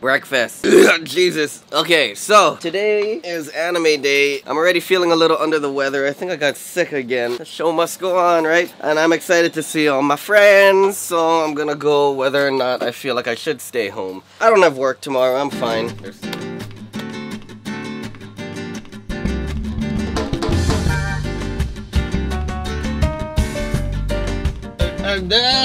Breakfast. Jesus. Okay, so today is anime day. I'm already feeling a little under the weather. I think I got sick again. The show must go on, right? And I'm excited to see all my friends, so I'm gonna go whether or not I feel like I should stay home. I don't have work tomorrow. I'm fine.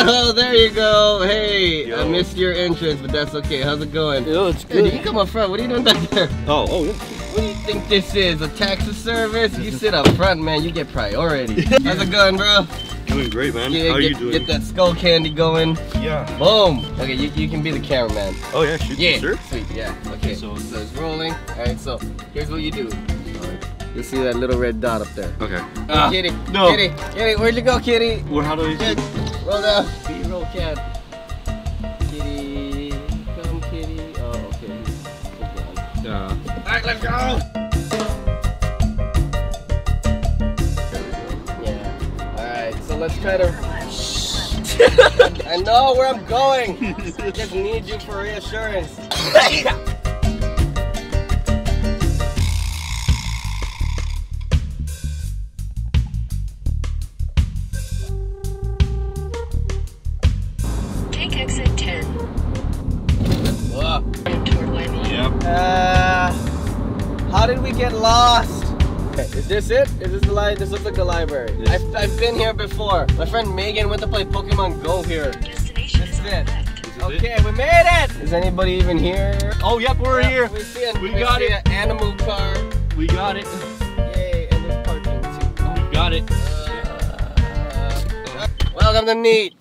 Oh, there you go. Hey, yo. I missed your entrance, but that's okay. How's it going? Yo, it's good. Hey, you come up front. What are you doing back there? Oh, yeah. What do you think this is? A taxi service? You sit up front, man. You get priority. How's it going, bro? Doing great, man. Yeah, how are you doing? Get that Skull Candy going. Yeah. Boom. Okay, you can be the cameraman. Oh, yeah. Shoot, yeah. Sure. Sweet. Yeah. Okay. So it's rolling. All right. So here's what you do. You see that little red dot up there? Okay. Kitty. No. Kitty. Where'd you go, Kitty? Well, how do I see? Roll down. Roll cat. Kitty. Come, Kitty. Oh, okay. Good job. All right, let's go. Yeah. All right, so let's try to... I know where I'm going. I just need you for reassurance. How did we get lost? Is this it? Is this the library? This looks like the library. Yes. I've been here before. My friend Megan went to play Pokemon Go here. Destination is it. Okay, we made it! Is anybody even here? Oh, yep, we're here. We got it. An animal car. We got it. Yay, and there's parking too. We got it. Welcome to Neat.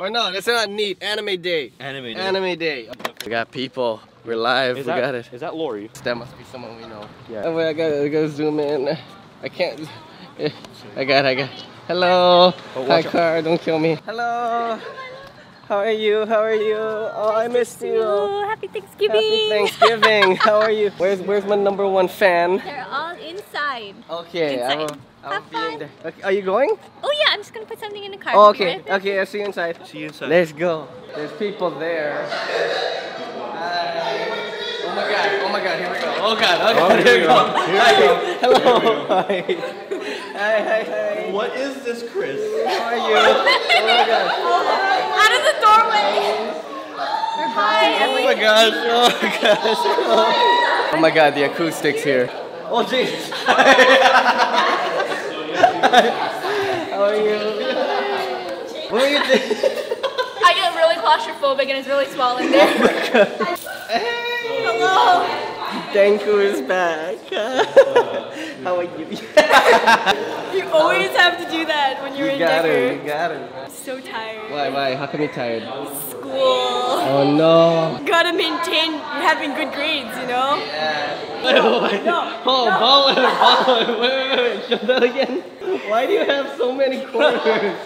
Or no, that's not Neat. Anime Day. Anime Day. Anime Day. We got people. We're live, we got it. Is that Lori? That must be someone we know. Yeah. Oh wait, I gotta zoom in. I can't. I got. Hello. Oh, hi, car, don't kill me. Hello. How are you? How are you? Oh, I missed you. Happy Thanksgiving. Happy Thanksgiving. How are you? Where's my number one fan? They're all inside. Okay. Inside. Have fun. Okay, are you going? Oh yeah, I'm just gonna put something in the car. Oh, okay. Okay, I'll see you inside. See you inside. Let's go. There's people there. Oh my god, here we go. Oh god, okay, here we go. Here we go. Hello. Here we go. Hi. What is this, Chris? How are you? Oh my god. Out of the doorway. Hi. Oh my gosh, oh my gosh. Oh my god, the acoustics here. Oh jeez. How are you? What are you doing? I get really claustrophobic and it's really small in there. Oh my god. Hey! Hello! Denku is back. How are you? You always have to do that when you're in Denku. You got it. I'm so tired. Why? How come you're tired? School. Oh no. You gotta maintain having good grades, you know? Yeah. No. Paul. Wait. Show that again. Why do you have so many quarters?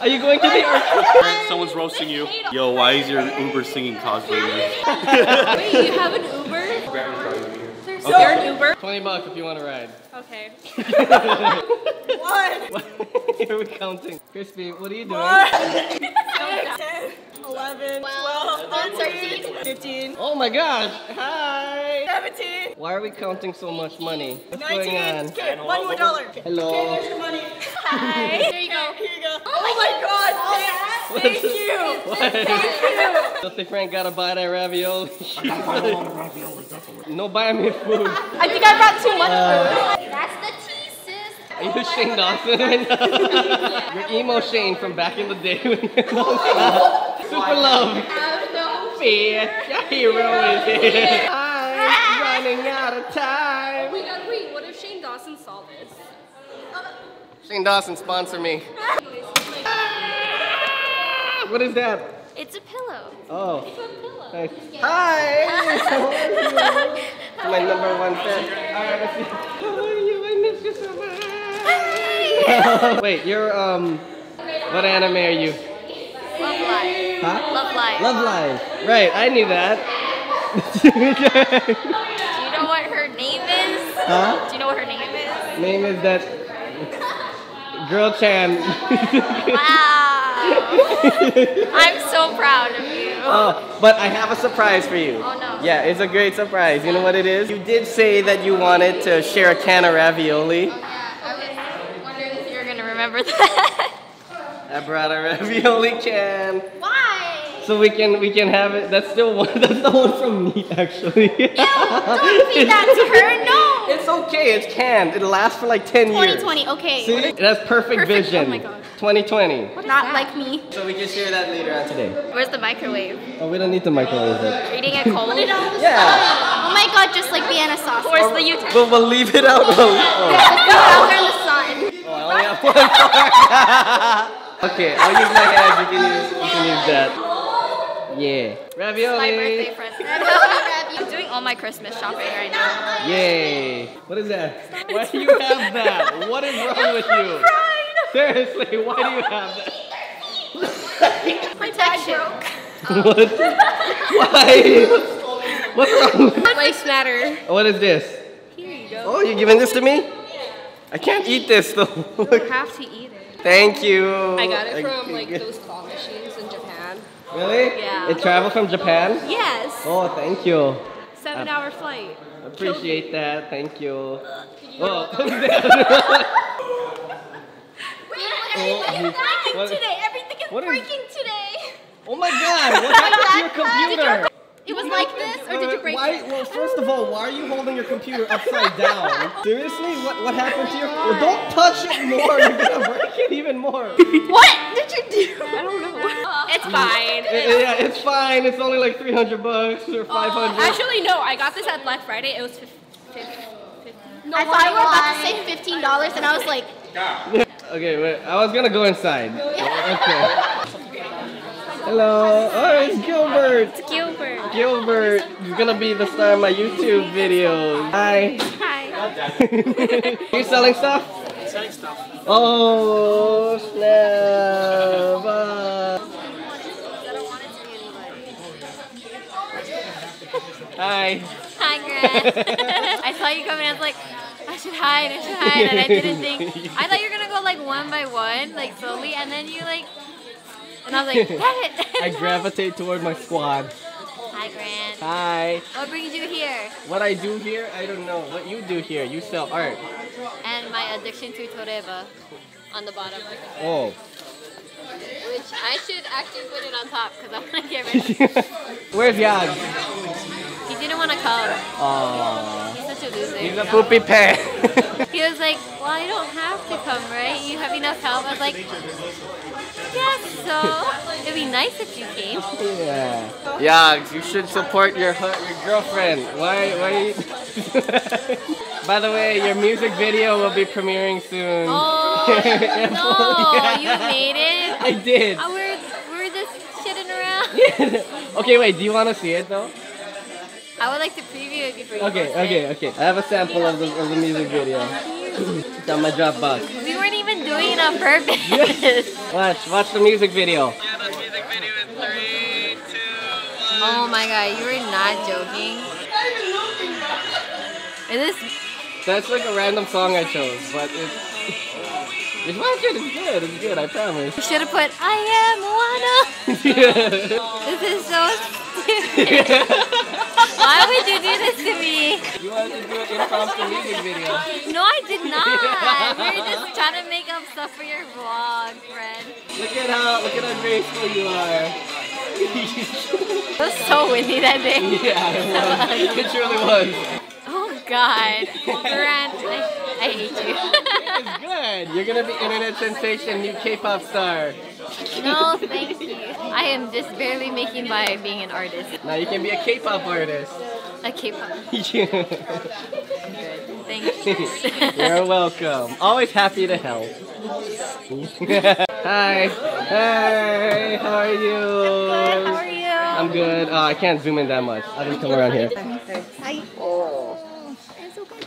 Are you going to the arcade? Someone's roasting you. Yo, why is your Uber singing cosplay? Wait, you have an Uber? Sir, okay. You're an Uber? $20 if you want to ride. Okay. What? Here we're counting. Crispy, what are you doing? 10, 11, 12, 13, 15. Oh my gosh. Hi. 17. Why are we counting so much money? What's 19. Going on? Okay, $1 more. Hello. Okay, there's your money. Hi. There you go. Here you go. Oh my god. Oh, thank you. What? Thank you. Filthy Frank gotta buy that ravioli. I gotta buy a lot of ravioli, definitely. No buy me food. I think I brought too much food. That's the tea, sis. Are you Shane Dawson right now? You're emo Shane from back in the day when you're Super love. Have no fear. Your hero is here. I'm running out of time. Oh my god, wait, what if Shane Dawson saw this? Shane Dawson, sponsor me. What is that? It's a pillow. Oh. It's a pillow. Nice. Hi! My number one fan. How are you? I miss you so much. Wait, you're what anime are you? Love Live. Huh? Love Live. Love Live. Right, I knew that. Do you know what her name is? Huh? Do you know what her name is? Name is that girl Chan. Wow. I'm so proud of you. Oh, but I have a surprise for you. Oh no. Yeah, it's a great surprise. You know what it is? You did say that you wanted to share a can of ravioli. Oh yeah, I was wondering if you were gonna remember that. I brought a ravioli can. Why? So we can have it. That's still one. That's the one from me, actually. Ew, don't feed that to her. No. It's okay. It's canned. It'll last for like 10 years. 2020. Okay. See, it has perfect vision. Oh my god. 2020. Not that? Like me. So we can share that later on today. Where's the microwave? Oh, we don't need the microwave. Are you eating it cold? Yeah. Oh my god, just like Vienna sauce. Where's the utensil? But we'll leave it out. Out there in the sun. Oh, I only have one. Okay, I'll use my hands. You can use that. Yeah. Ravioli. My birthday present. I'm doing all my Christmas shopping right now. Yay. What is that? Why do you have that? What is wrong with you? Seriously, why do you have that? My dad broke. What? Why? What's wrong? Place matter. What is this? Here you go. Oh, you're giving this to me? I can't eat this though. You don't have to eat it. Thank you. I got it from like those claw machines in Japan. Really? Yeah. It traveled from Japan? Yes. Oh, thank you. 7-hour flight. Appreciate that. Thank you. Everything is breaking today. Oh my god, what happened to your computer? It was like this, or did you break it? Well, first of all, why are you holding your computer upside down? Seriously? What happened to your... Well, don't touch it more, you're gonna break it even more. What did you do? I don't know. It's fine. Yeah, it's fine. It's only like $300 or 500. Actually, no, I got this at Black Friday. It was 50. No, I thought you were about to say $15, and I was like... Yeah. Okay, wait, I was gonna go inside. Okay. Hello. Oh, it's Gilbert. It's Gilbert. Gilbert is gonna be the star of my YouTube videos. Hi. Hi. Are you selling stuff? I'm selling stuff. Oh, snap. Hi. Hi, Grace. I saw you coming, I was like, I should hide, and I didn't think. I thought you were gonna go like one by one, like slowly, and then you like, and I was like, damn it. I gravitate toward my squad. Hi, Grant. Hi. What brings you here? What I do here? I don't know. What you do here? You sell art. And my addiction to Toreva on the bottom. Oh. Which I should actually put it on top because I'm gonna get rid of it. Where's Yag? He didn't want to come. Oh. He's such a loser. He's a poopy pet. He was like, well, you don't have to come, right? You have enough help. I was like, yes, so it'd be nice if you came. Yeah. Yeah, you should support your girlfriend. Why? By the way, your music video will be premiering soon. Oh no! Yeah. You made it. I did. Oh, we're just shitting around. Yeah. Okay, wait. Do you want to see it though? I would like to preview it before you Okay. I have a sample of the music video. It's on my Dropbox. We weren't even doing it on purpose. Yes. Watch the music video. Yeah, the music video in 3, 2, 1. Oh my god, you were not joking. Is this... That's like a random song I chose, but it's good, I promise. You should have put, I am Moana. This is so stupid. Why would you do this to me? You wanted to do an impromptu music video. No, I did not. We were just trying to make up stuff for your vlog, friend. Look at how graceful you are. It was so windy that day. Yeah, it was. It truly was. Oh god, Grant, I hate you. It's good. You're gonna be internet sensation, new K-pop star. No, thank you. I am just barely making by being an artist. Now you can be a K-pop artist. A K-pop. Yeah. Good. Thank you. You're welcome. Always happy to help. Hi. Hey. How are you? I'm good. How are you? I'm good. I can't zoom in that much. I'll just come around here. Hi. Oh.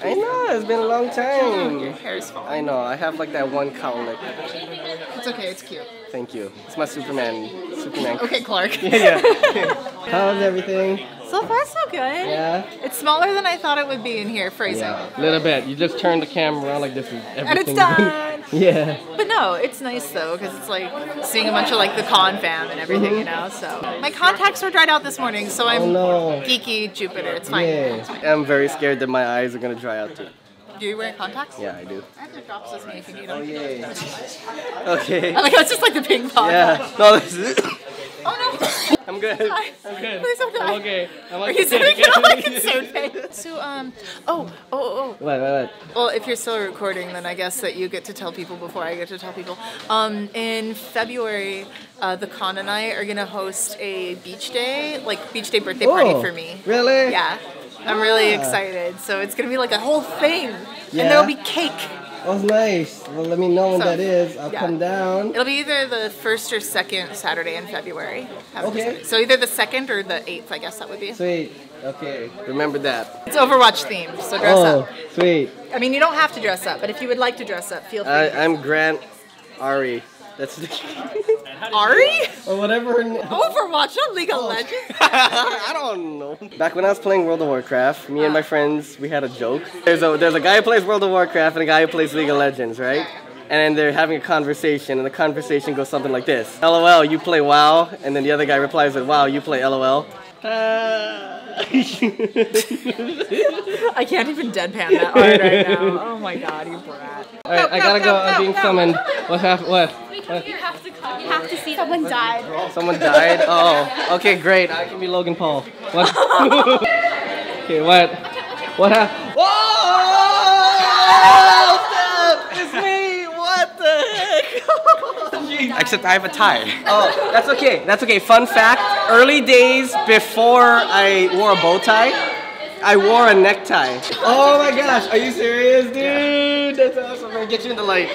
I know, it's been a long time. Your hair's falling. I know, I have like that one cowlick. It's okay, it's cute. Thank you. It's my Superman. Okay, Clark. Yeah. How's everything? So far, so good. Yeah. It's smaller than I thought it would be in here, phrasing. Yeah. A little bit. You just turn the camera around like this is everything. And it's done. Yeah. But no, it's nice though, because it's like seeing a bunch of like the con fam and everything, you know, so. My contacts were dried out this morning, so I'm geeky Jupiter. It's fine. Yeah. It's fine. I'm very scared that my eyes are going to dry out too. Do you wear contacts? Yeah, I do. I have the drops with me if you need them. Oh, yeah. Okay. I'm like, that's just like the ping pong. Yeah. No, this is it. Oh no! I'm good. Hi. I'm good. Please don't die. I'm okay. I'm like, he's gonna get all my concern face. So, What? Well, if you're still recording, then I guess that you get to tell people before I get to tell people. In February, the con and I are gonna host a beach day, like beach day birthday party for me. Really? Yeah. I'm really excited. So it's gonna be like a whole thing, and there'll be cake. Oh, nice. Well, let me know when that is. I'll come down. It'll be either the first or second Saturday in February. Okay. So either the 2nd or the 8th, I guess that would be. Sweet. Okay. Remember that. It's Overwatch themed, so dress up. Oh, sweet. I mean, you don't have to dress up, but if you would like to dress up, feel free. I'm Grant Ari. That's the Ari? Or whatever her name. Overwatch, not League of Legends. I don't know. Back when I was playing World of Warcraft, me and my friends, we had a joke. There's a guy who plays World of Warcraft and a guy who plays League of Legends, right? And they're having a conversation, and the conversation goes something like this. LOL, you play WoW, and then the other guy replies with, wow, you play LOL. I can't even deadpan that hard right now. Oh my god, you brat. Alright, I gotta go. I'm being summoned. What? You have to come. You have to see. Someone died. Someone died? Oh. Okay, great. I can be Logan Paul. What? Okay, what? What happened? Whoa! It's me! What the heck? Except I have a tie. Oh, that's okay. That's okay. Fun fact, early days before I wore a bow tie, I wore a necktie. Oh my gosh. Are you serious, dude? That's awesome. I'm gonna get you in the light.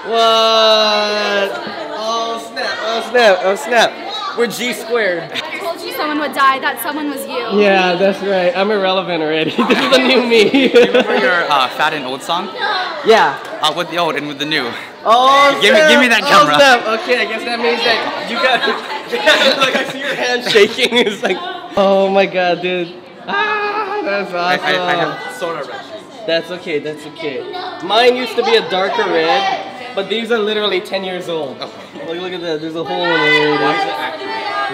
What? Oh snap. We're G squared. I told you someone would die, that someone was you. Yeah, that's right. I'm irrelevant already. This is the new me. Do you remember your fat and old song? Yeah. With the old and with the new. Oh snap. Give me that camera. Oh snap. Okay, I guess that means that you got like I see your hand shaking. It's like, oh my god, dude. Ah, that's awesome. I have soda red. That's okay, that's okay. Mine used to be a darker red. But these are literally 10 years old. Okay. Look at that. There's a hole in there.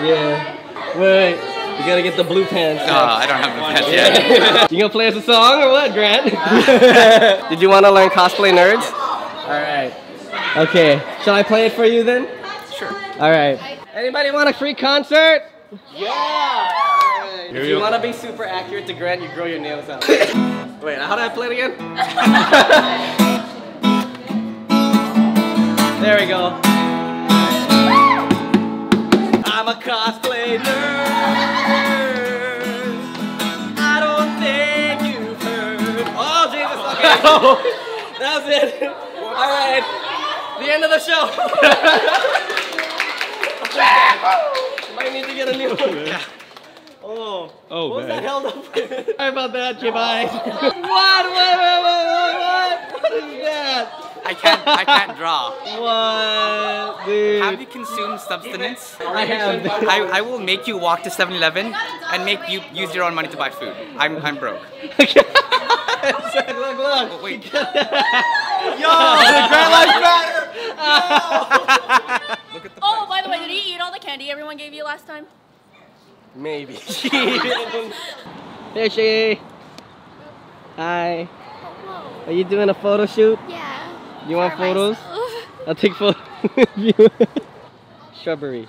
Yeah. Wait. You gotta get the blue pants. Oh, I don't have the pants yet. You gonna play us a song or what, Grant? Did you want to learn cosplay nerds? All right. Okay. Shall I play it for you then? Sure. All right. Anybody want a free concert? Yeah. If you want to be super accurate to Grant, you grow your nails out. Wait. How do I play it again? There we go. I'm a cosplay nerd. I don't think you've heard. Oh, Jesus, okay. Oh, that was it. All right. The end of the show. Might need to get a new one. Yeah. Oh, what was that held up with? Sorry about that, J-bye. What? What is that? I can't draw. What, dude? Have you consumed substance? I have. I will make you walk to 7-Eleven and make you use your own money to buy food. I'm broke. Look. Oh, wait. Yo, the grand life matter. Yo. Look at the. Oh, by the way, did he eat all the candy everyone gave you last time? Maybe. There she is. Hi. Hello. Are you doing a photo shoot? Yeah. You want photos? I'll take photos. Shrubbery.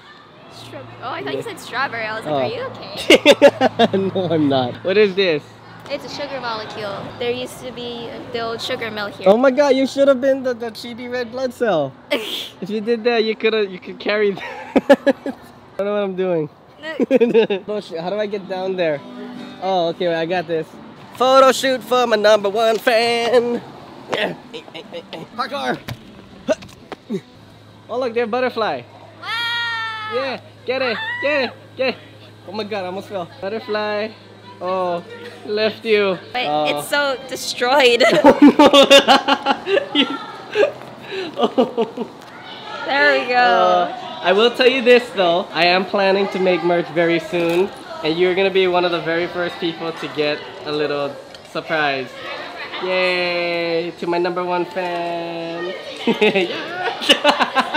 Oh, I thought you said strawberry. I was like, are you okay? No, I'm not. What is this? It's a sugar molecule. There used to be the old sugar mill here. Oh my god, you should have been the chibi red blood cell. If you did that, you could carry that. I don't know what I'm doing. How do I get down there? Oh, okay, I got this. Photo shoot for my #1 fan. Yeah. Parkour! Oh look, they're butterfly. Wow! Yeah, get it, get it, get it. Oh my god, I almost fell. Butterfly. Oh, left you. Wait, it's so destroyed. Oh. There we go. I will tell you this though, I am planning to make merch very soon, and you're gonna be one of the very first people to get a little surprise. Yay! To my #1 fan.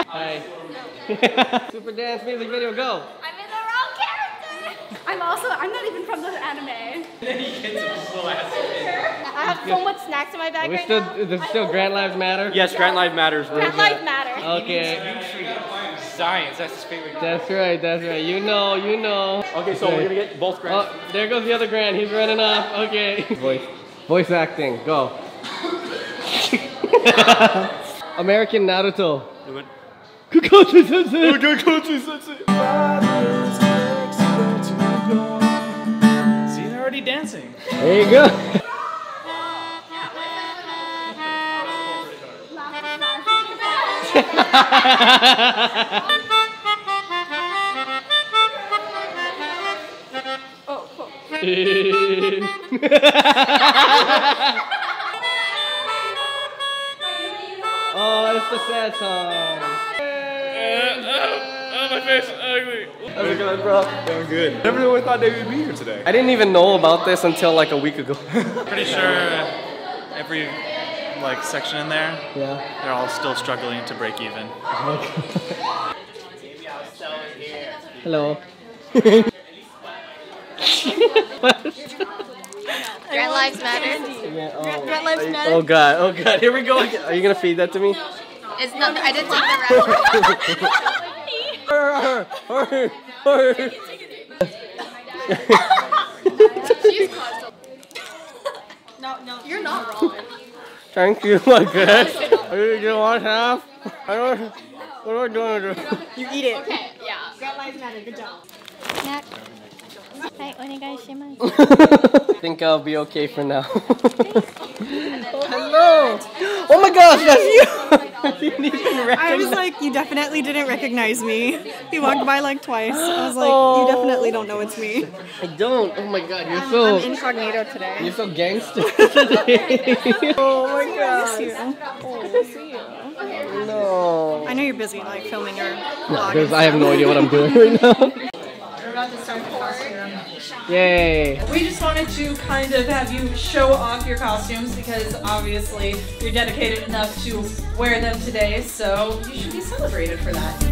Hi. Super dance music video, go. I'm in the wrong character. I'm not even from the anime. I have so much snacks in my bag right now. There's still Grand Lives Matter. Yes, Grand Lives Matters. Grand Lives Matter. Okay. Science, that's his favorite. That's right, that's right. You know, you know. Okay, so we're gonna get both Grands. Oh, there goes the other Grand. He's running off. Okay. Voice acting. Go. American Naruto. Kakashi Sensei. Kakashi Sensei. See, they're already dancing. There you go. Oh, cool. Oh, it's the sad song. Oh, my face is ugly. How's it going, bro? Doing good. Never really thought they would be here today. I didn't even know about this until like a week ago. Pretty sure every like section in there, yeah, they're all still struggling to break even. Hello. Grand Lives Matter. Yeah, oh. Grand Lives Matter. Oh god, here we go again. Are you gonna feed that to me? It's not. I didn't take the round. No, you're not wrong. Thank you, my good. You want half? I don't. What am I doing? You eat it. Okay, yeah. Grand Lives Matter. Good job. Hi, onegaishimasu. I think I'll be okay for now. Hello. Oh my gosh, that's you. I was like, you definitely didn't recognize me. He walked by like twice. I was like, oh, you definitely don't know it's me. I don't. Oh my god, you're so. I'm incognito today. You're so gangster today. Oh my god. I no. I know you're busy like filming your vlog. Because I have no idea what I'm doing right now. Yay! We just wanted to kind of have you show off your costumes because obviously you're dedicated enough to wear them today, so you should be celebrated for that.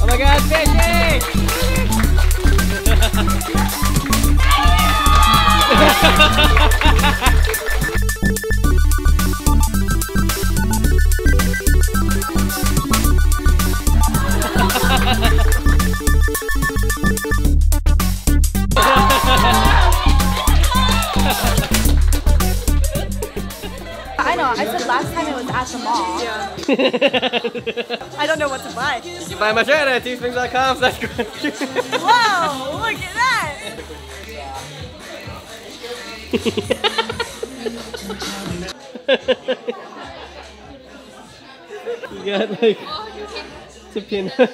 Oh my god, Benji! I said last time it was at the mall. Yeah. I don't know what to buy. You can buy my shirt at teespring.com. Whoa, look at that! You got like to pin. Oh,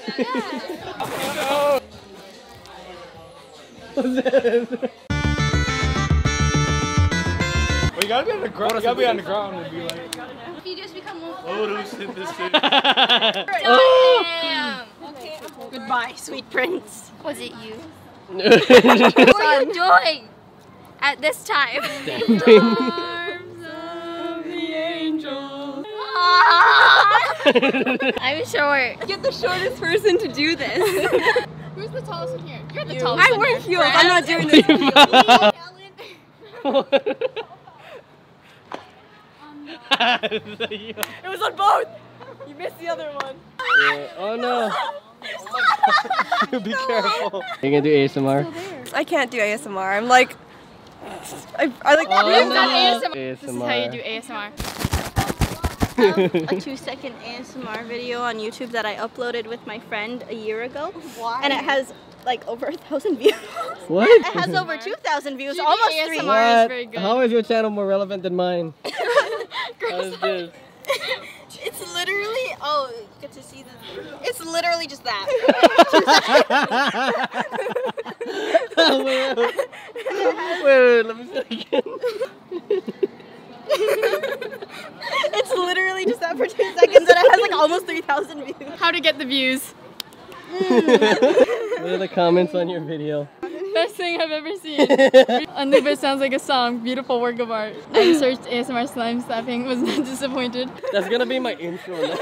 no. What's that? You gotta be on the ground. You gotta be on the ground and be like. If you just become more. Oh, don't sip this thing. Damn. Okay. Goodbye, sweet prince. Was it you? What are you doing at this time? Arms of the angel. I'm short. Get the shortest person to do this. Who's the tallest in here? You're the tallest. I wear heels. I'm not doing this. It was on both! You missed the other one. Yeah. Oh no! Oh be careful. Are you gonna do ASMR? I can't do ASMR. I'm like. I like. Oh, we've done ASMR. This is how you do ASMR. A 2-second ASMR video on YouTube that I uploaded with my friend a year ago. Why? And it has like over 1,000 views. What? It has over 2,000 views, GD almost ASMR 3. Is very good. How is your channel more relevant than mine? It's literally Oh, you get to see the... It's literally just that. Wait, let me see again. It's literally just that for 2 seconds, and it has like almost 3,000 views. How to get the views. What are the comments on your video? Best thing I've ever seen. Unlimited sounds like a song. Beautiful work of art. I searched ASMR slime slapping. Was not disappointed. That's gonna be my intro now.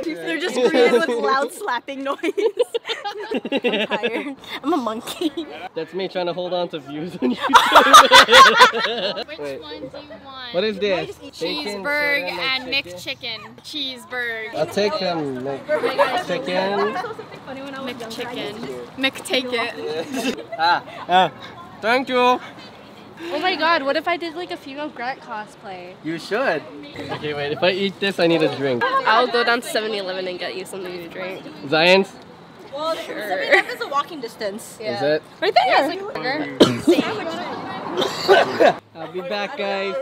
They're just greeted with loud slapping noise. I'm tired. I'm a monkey. That's me trying to hold on to views on YouTube. Which one do you want? What is this? Cheeseburg and mixed chicken. Cheeseburg. I'll take them. Chicken. McChicken. McTake it. Thank you. Oh my god, what if I did like a female Grant cosplay? You should. Okay, wait, if I eat this, I need a drink. I'll go down to 7-Eleven and get you something to drink. Zion's? Well, sure. 7-Eleven is a walking distance. Yeah. Is it? Right there! Yeah, it's like burger. I'll be back, guys.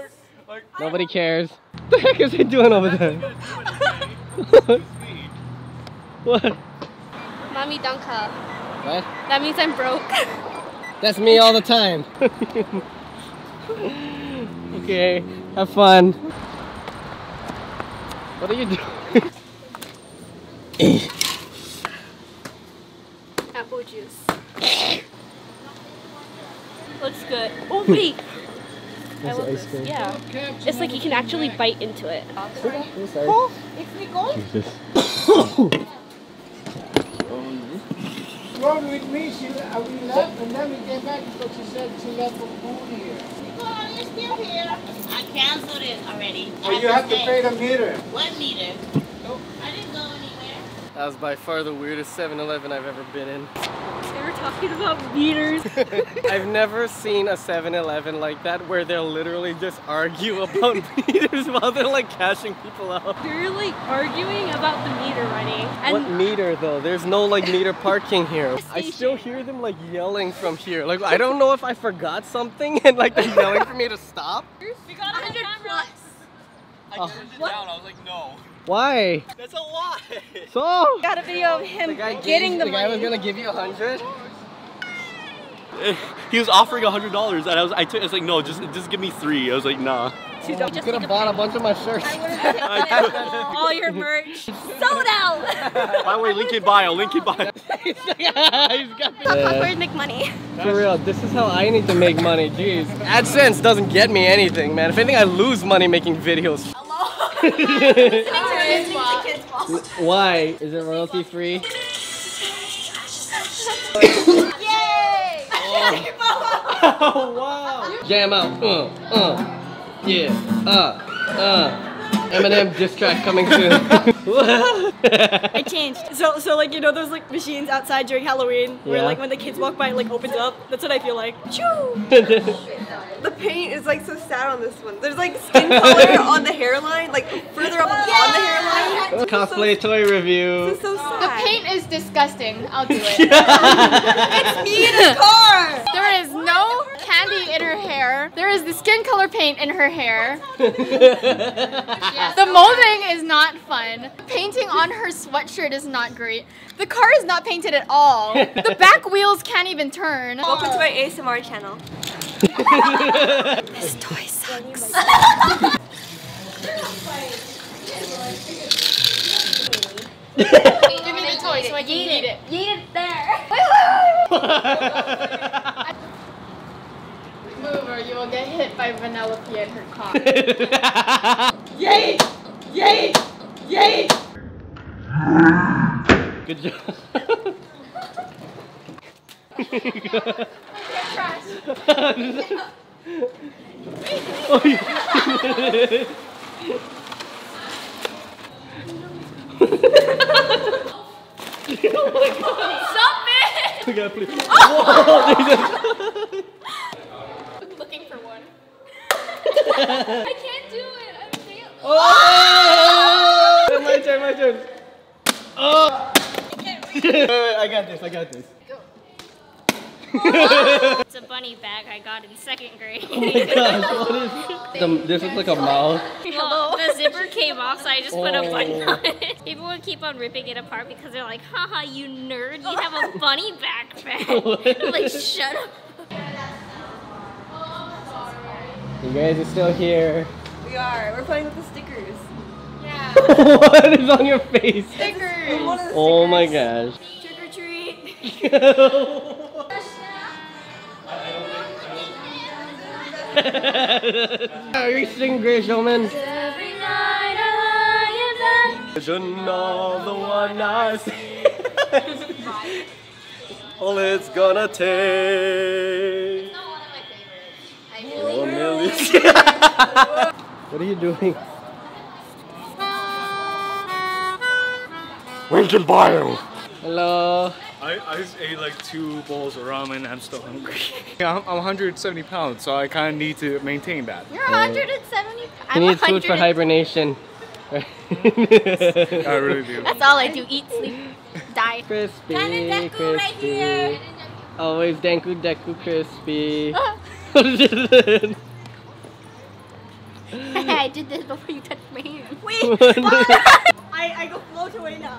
Nobody cares. What the heck is he doing over there? What? Mommy Dunka. What? That means I'm broke. That's me all the time. Okay, have fun. What are you doing? Apple juice. Looks good. Oh wait! I love this. Yeah. It's like you can actually bite into it. Oh, it's me gold? Jesus. Wrong with me, we left and then we came back because she said she left for food here. Nicole, you're still here. I canceled it already. Well, you have to pay the meter. What meter? Nope. I didn't go anywhere. That was by far the weirdest 7-Eleven I've ever been in. They were talking about meters. I've never seen a 7-Eleven like that where they'll literally just argue about meters while they're like cashing people out. They're like arguing about the meter running. And what meter though? There's no like meter parking here. I still hear them like yelling from here. Like I don't know if I forgot something and like they're yelling for me to stop. We got 100 plus. I turned it down. I was like, no. Why? That's a lot. So? Got a video of him getting the money. The guy was gonna give you 100. He was offering $100, and I was like, no, just give me 3. I was like, nah. You could have bought a bunch of my shirts. All your merch. Sold out. By the way, link in bio. Link in bio. He's got awkward McMoney. For real, this is how I need to make money. Jeez. AdSense doesn't get me anything, man. If anything, I lose money making videos. Why? Is it royalty free? Yay! Oh wow! Jam out. Yeah. Eminem diss track coming soon. I changed. So like you know those like machines outside during Halloween where like when the kids walk by it like opens up. That's what I feel like. The paint is like so sad on this one. There's like skin color on the hairline, like further up on the hairline. Cosplay toy review. This is so sad. The paint is disgusting. I'll do it. It's me in a car. There is no candy in her hair. There is the skin color paint in her hair. The molding is not fun. The painting on her sweatshirt is not great. The car is not painted at all. The back wheels can't even turn. Welcome to my ASMR channel. This toy sucks. Give me the toy so I can eat it. Yeet it there. Wait. Move or you will get hit by Vanellope and her cock. Yeet! Yeet! Yeet! Good job. Oh, yeah. Oh my god. Stop it! Okay, please. Oh. I'm looking for one. I can't do it. I'm failing. Oh! Oh. My turn. Oh! I got this. Go. It's a bunny bag I got in 2nd grade. Oh my gosh, what is this? This is like a mouth. Well, the zipper came off, so I just put a button on it. People would keep on ripping it apart because they're like, haha, you nerd, you have a bunny backpack. I'm like, shut up. You guys are still here. We are. We're playing with the stickers. Yeah. What is on your face? Stickers. Oh my gosh. Trick or treat. We sing Grace Omen. Every night I lie in bed. Vision of the one I see. All it's gonna take. It's not one of my favorites. I really What are you doing? Lincoln Bio. Hello. I just ate like 2 bowls of ramen and I'm still hungry. Yeah, I'm 170 pounds, so I kind of need to maintain that. You're 170 pounds? You need food for hibernation. I really do. That's all I do, eat, sleep, die. Crispy, Denku crispy. Right here. Always Denku, Deku, crispy. What is this? I did this before you touched my hand. Wait, I go float away now.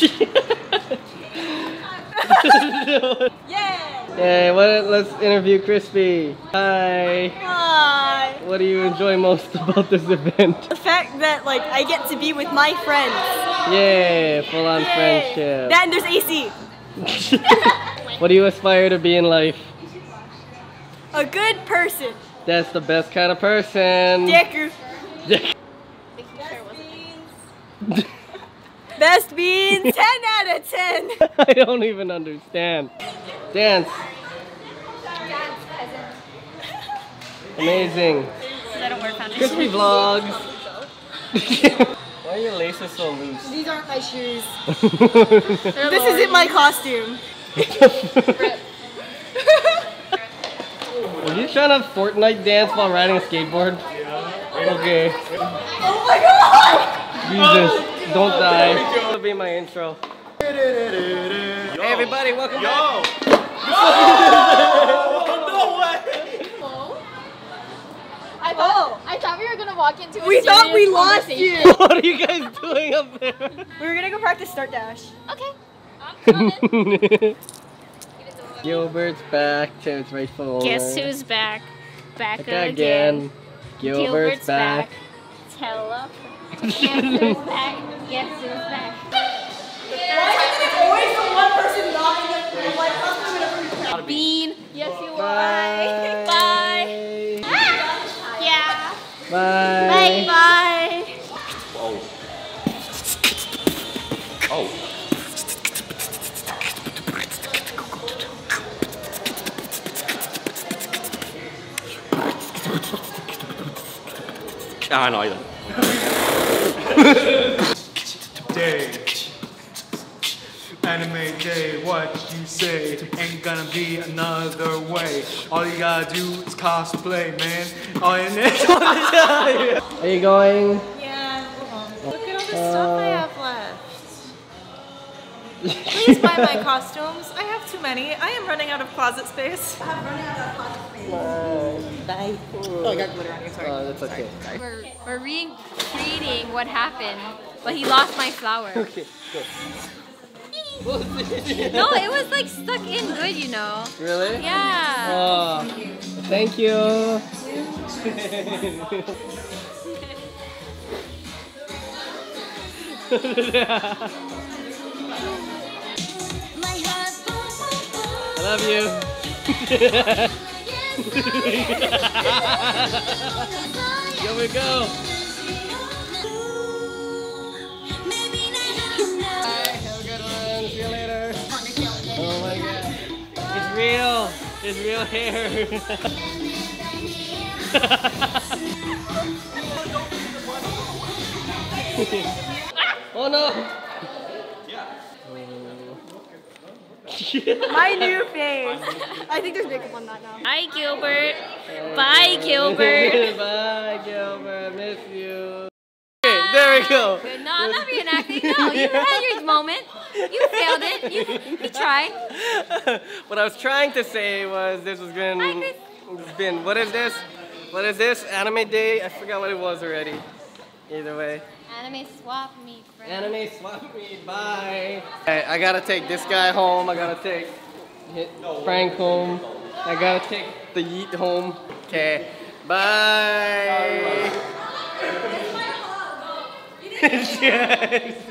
Yay! Well, let's interview Crispy. Hi. Hi. What do you enjoy most about this event? The fact that like I get to be with my friends. Yay! Full-on friendship. Then there's AC. What do you aspire to be in life? A good person. That's the best kind of person. Decker. Best beans, 10 out of 10! I don't even understand. Dance. Dance, peasant. Amazing. I don't wear foundation. Crispy vlogs. Why are your laces so loose? These aren't my shoes. This isn't my costume. Are you trying to Fortnite dance while riding a skateboard? Yeah. Okay. Oh my god! Jesus. Don't die. That'll be my intro. Hey everybody, welcome back. I thought we were gonna walk into a serious conversation. We lost you. What are you guys doing up there? We were gonna go practice start dash. Okay. I'm coming. Gilbert's back to its rightful owner. Guess who's back? Back again. Gilbert's back. Tell guess who's back? Guess who's back? Why is it always the one person nodding at the light? Bean. Yes, you are. Bye. Bye. Bye. Yeah. Bye. Bye. Bye. Whoa. Oh. I know either. Day. Anime day, what you say? Ain't gonna be another way. All you gotta do is cosplay, man. All you need. Are you going? Yeah, go home. Look at all the stuff I have left. Please buy my costumes. I have too many. I am running out of closet space. I'm running out of closet space. Bye. Oh, I got glitter on you, sorry. Oh, that's okay. Sorry. We're recreating what happened, but he lost my flower. Okay, go. No, it was like stuck in good, you know. Really? Yeah. Oh, thank you. I love you. Here we go. Alright, have a good one. See you later. Oh my god. It's real. It's real hair. Oh no. My new face. I think there's makeup on that now. Bye, Gilbert. Bye, Gilbert. Bye, Gilbert. Miss you. There There you go. Good. No, I'm not reenacting. No, you had your moment. You failed it. You tried. What I was trying to say was this was been. Hi, Chris. It's been. What is this? What is this? Anime Day? I forgot what it was already. Either way. Anime swap meet, friend. Anime swap meet. Bye. Right, I gotta take this guy home. I gotta take Frank home. I gotta take the Yeet home. Okay. Bye. Yes.